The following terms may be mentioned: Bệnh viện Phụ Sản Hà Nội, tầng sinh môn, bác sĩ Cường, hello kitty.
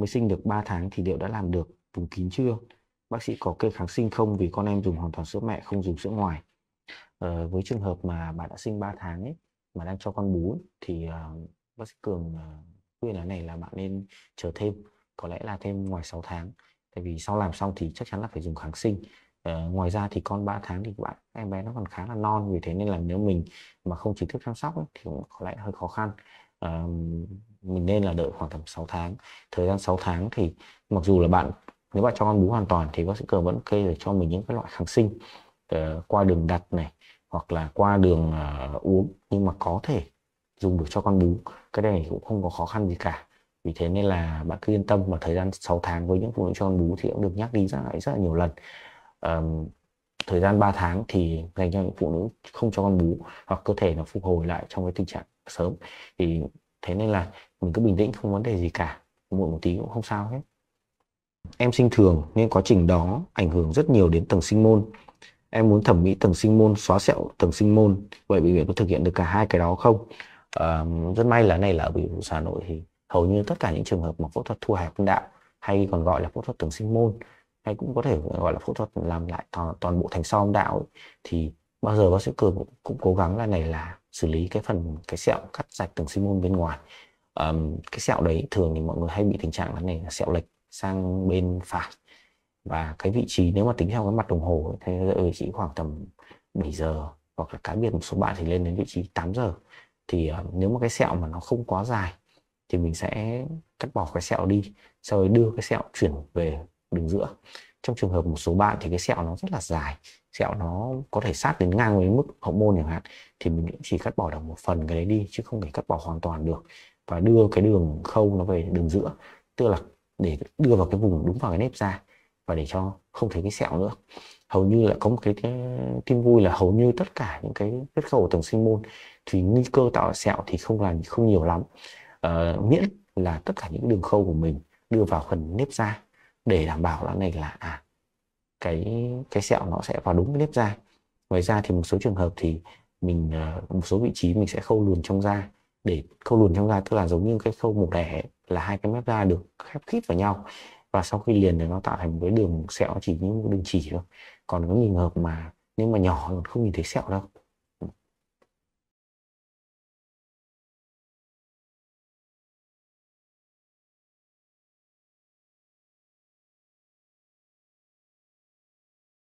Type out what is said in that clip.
mới sinh được 3 tháng thì liệu đã làm được vùng kín chưa? Bác sĩ có kê kháng sinh không vì con em dùng hoàn toàn sữa mẹ, không dùng sữa ngoài? Với trường hợp mà bạn đã sinh 3 tháng ấy, mà đang cho con bú thì bác sĩ Cường khuyên là này là bạn nên chờ thêm, có lẽ là thêm ngoài 6 tháng. Tại vì sau làm xong thì chắc chắn là phải dùng kháng sinh. Ngoài ra thì con 3 tháng thì em bé nó còn khá là non, vì thế nên là nếu mình mà không chính thức chăm sóc ấy, thì cũng có lẽ hơi khó khăn. Mình nên là đợi khoảng tầm 6 tháng. Thời gian 6 tháng thì mặc dù là nếu bạn cho con bú hoàn toàn thì bác sĩ Cường vẫn kê để cho mình những cái loại kháng sinh qua đường đặt này hoặc là qua đường uống, nhưng mà có thể dùng được cho con bú. Cái này cũng không có khó khăn gì cả. Vì thế nên là bạn cứ yên tâm, mà thời gian 6 tháng với những phụ nữ cho con bú thì cũng được nhắc đi rất là nhiều lần. Thời gian 3 tháng thì dành cho những phụ nữ không cho con bú hoặc cơ thể nó phục hồi lại trong cái tình trạng sớm, thì thế nên là mình cứ bình tĩnh, không vấn đề gì cả, muộn một tí cũng không sao hết. Em sinh thường nên quá trình đó ảnh hưởng rất nhiều đến tầng sinh môn. Em muốn thẩm mỹ tầng sinh môn, xóa sẹo tầng sinh môn, vậy bệnh viện có thực hiện được cả hai cái đó không? Rất may là này là ở Bệnh viện Phụ Sản Hà Nội thì hầu như tất cả những trường hợp mà phẫu thuật thu hẹp âm đạo, hay còn gọi là phẫu thuật tầng sinh môn, hay cũng có thể gọi là phẫu thuật làm lại toàn bộ thành sau âm đạo ấy, thì bao giờ bác sĩ Cường cũng cố gắng là này là xử lý cái sẹo cắt rạch tầng sinh môn bên ngoài. Cái sẹo đấy thường thì mọi người hay bị tình trạng là này là sẹo lệch sang bên phải, và cái vị trí nếu mà tính theo cái mặt đồng hồ thì ở chỉ khoảng tầm 7 giờ hoặc là cá biệt một số bạn thì lên đến vị trí 8 giờ. Thì nếu mà cái sẹo mà nó không quá dài thì mình sẽ cắt bỏ cái sẹo đi, sau đó đưa cái sẹo chuyển về đường giữa. Trong trường hợp một số bạn thì cái sẹo nó rất là dài, sẹo nó có thể sát đến ngang với mức hậu môn chẳng hạn, thì mình cũng chỉ cắt bỏ được một phần cái đấy đi chứ không thể cắt bỏ hoàn toàn được, và đưa cái đường khâu nó về đường giữa, tức là để đưa vào cái vùng đúng vào cái nếp da và để cho không thấy cái sẹo nữa. Hầu như là có một cái tin vui là hầu như tất cả những cái vết khâu ở tầng sinh môn thì nguy cơ tạo sẹo thì không nhiều lắm, miễn là tất cả những đường khâu của mình đưa vào phần nếp da để đảm bảo là này là cái sẹo nó sẽ vào đúng cái nếp da. Ngoài ra thì một số trường hợp thì mình một số vị trí mình sẽ khâu luồn trong da, để khâu luồn trong da tức là giống như cái khâu mổ đẻ, là hai cái mép da được khép khít vào nhau, và sau khi liền thì nó tạo thành một cái đường sẹo chỉ như một đường chỉ thôi. Còn có trường hợp mà nếu mà nhỏ còn không nhìn thấy sẹo đâu.